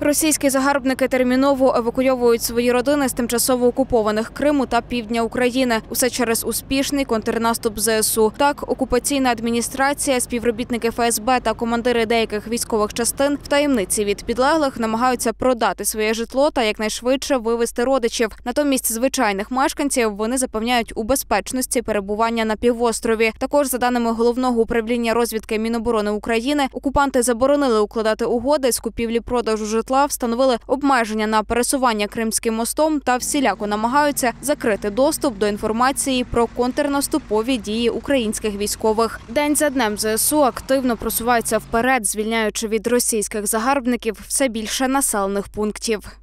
Російські загарбники терміново евакуйовують свої родини з тимчасово окупованих Криму та півдня України. Усе через успішний контрнаступ ЗСУ. Так, окупаційна адміністрація, співробітники ФСБ та командири деяких військових частин в таємниці від підлеглих намагаються продати своє житло та якнайшвидше вивезти родичів. Натомість звичайних мешканців вони запевняють у безпечності перебування на півострові. Також, за даними Головного управління розвідки Міноборони України, окупанти заборонили укладати угоди з купівлі-продажу житла, встановили обмеження на пересування Кримським мостом та всіляко намагаються закрити доступ до інформації про контрнаступові дії українських військових. День за днем ЗСУ активно просувається вперед, звільняючи від російських загарбників все більше населених пунктів.